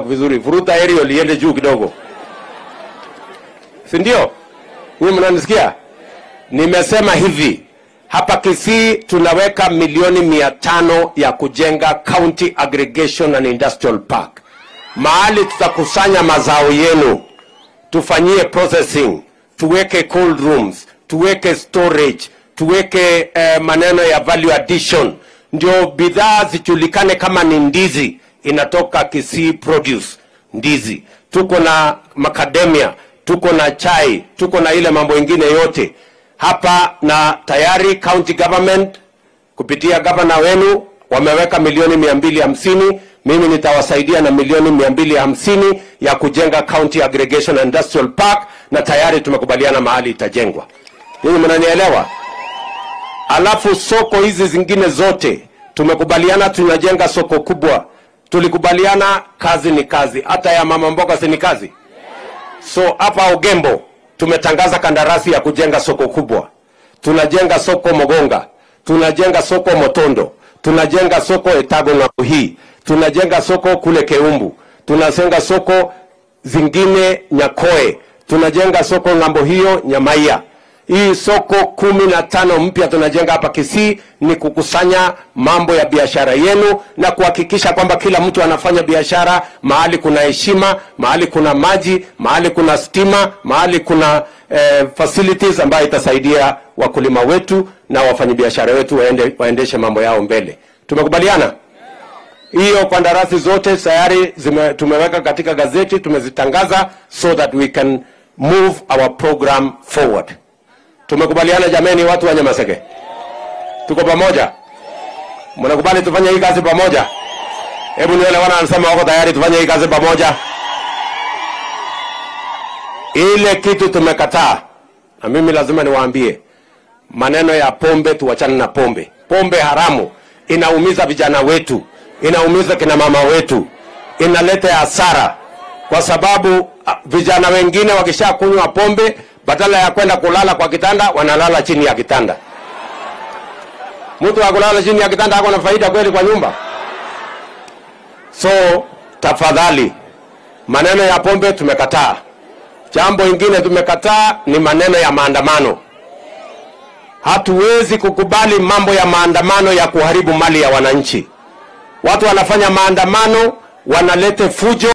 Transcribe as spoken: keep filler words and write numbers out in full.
Vizuri, vuruta aerial liende juu kidogo. Si ndio? Wewe mnanisikia? Nimesema hivi, hapa Kisii tunaweka milioni mia tano ya kujenga County Aggregation and Industrial Park. Mahali tutakusanya mazao yenu, tufanyie processing, tuweke cold rooms, tuweke storage, tuweke eh, maneno ya value addition. Ndio bidhaa zijulikane kama ni ndizi, inatoka Kisii produce, ndizi. Tuko na macadamia, tuko na chai, tuko na ile mambo ingine yote hapa, na tayari county government kupitia governor wenu wameweka milioni mia mbili hamsini. Mimi nitawasaidia na milioni mia mbili hamsini ya kujenga County Aggregation and Industrial Park, na tayari tumekubaliana mahali itajengwa. Ninyi mnanielewa? Alafu soko hizi zingine zote tumekubaliana tunajenga soko kubwa. Tulikubaliana kazi ni kazi, hata ya mama mboga si ni kazi. So hapa Ugembo tumetangaza kandarasi ya kujenga soko kubwa. Tunajenga soko Mogonga, tunajenga soko Motondo, tunajenga soko Etago na Uhi, tunajenga soko kule Keumbu, tunajenga soko zingine Nyakoe, tunajenga soko ngambo hiyo Nyamaiya. Hii soko kumi na tano mpya tunajenga hapa Kisii ni kukusanya mambo ya biashara yenu na kuhakikisha kwamba kila mtu anafanya biashara mahali kuna heshima, mahali kuna maji, mahali kuna stima, mahali kuna eh, facilities ambayo itasaidia wakulima wetu na wafanyabiashara wetu waende, waendeshe mambo yao mbele. Tumekubaliana? Hiyo kandarasi zote tayari tumeweka katika gazeti, tumezitangaza, so that we can move our program forward. Tumekubaliana jameni, watu wa Nyamaseke. Tuko pamoja? Mnakubali tufanye hii kazi pamoja? Hebu nione wana anasema wako tayari tufanye hii kazi pamoja. Ile kitu tumekataa, na mimi lazima niwaambie, maneno ya pombe tuachane na pombe. Pombe haramu inaumiza vijana wetu, inaumiza kina mama wetu, inaleta hasara, kwa sababu vijana wengine wakishakunywa pombe badala ya kwenda kulala kwa kitanda wanalala chini ya kitanda. Mtu akulala chini ya kitanda hako na faida kweli kwa nyumba. So tafadhali, maneno ya pombe tumekataa. Jambo ingine tumekataa ni maneno ya maandamano. Hatuwezi kukubali mambo ya maandamano ya kuharibu mali ya wananchi. Watu wanafanya maandamano, wanalete fujo.